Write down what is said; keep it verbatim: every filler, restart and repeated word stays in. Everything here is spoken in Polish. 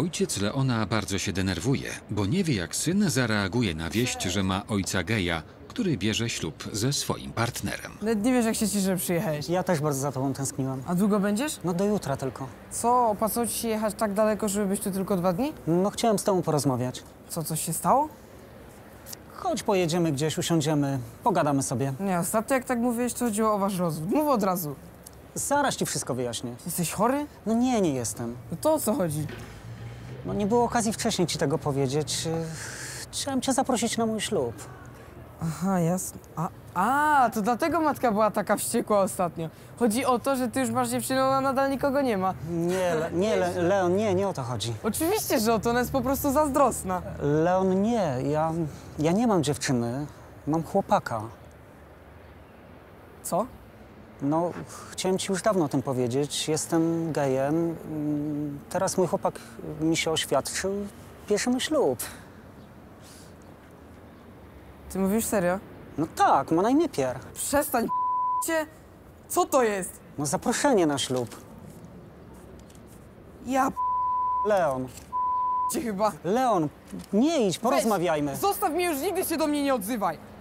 Ojciec Leona bardzo się denerwuje, bo nie wie, jak syn zareaguje na wieść, że ma ojca geja, który bierze ślub ze swoim partnerem. Nawet nie wiesz, jak się cieszę, że przyjechałeś. Ja też bardzo za tobą tęskniłam. A długo będziesz? No do jutra tylko. Co? Opłacało ci się jechać tak daleko, żeby być tu tylko dwa dni? No chciałem z tobą porozmawiać. Co, coś się stało? Chodź, pojedziemy gdzieś, usiądziemy, pogadamy sobie. Nie, ostatnio jak tak mówiłeś, to chodziło o wasz rozwód. Mów od razu. Zaraz ci wszystko wyjaśnię. Jesteś chory? No nie, nie jestem. No to o co chodzi? No nie było okazji wcześniej ci tego powiedzieć. Chciałem cię zaprosić na mój ślub. Aha, jasne. A, a, to dlatego matka była taka wściekła ostatnio. Chodzi o to, że ty już masz dziewczynę, a nadal nikogo nie ma. Nie, Le, nie, Le, Leon, nie, nie o to chodzi. Oczywiście, że o to, ona jest po prostu zazdrosna. Leon, nie, ja, ja nie mam dziewczyny, mam chłopaka. Co? No, chciałem ci już dawno o tym powiedzieć. Jestem gejem. Teraz mój chłopak mi się oświadczył. Bierzemy ślub. Ty mówisz serio? No tak, ma na imię Pierre. Przestań, p***cie. Co to jest? No zaproszenie na ślub. Ja p***. Leon. P***cie chyba. Leon, nie idź, porozmawiajmy. Weź, zostaw mnie już, nigdy się do mnie nie odzywaj.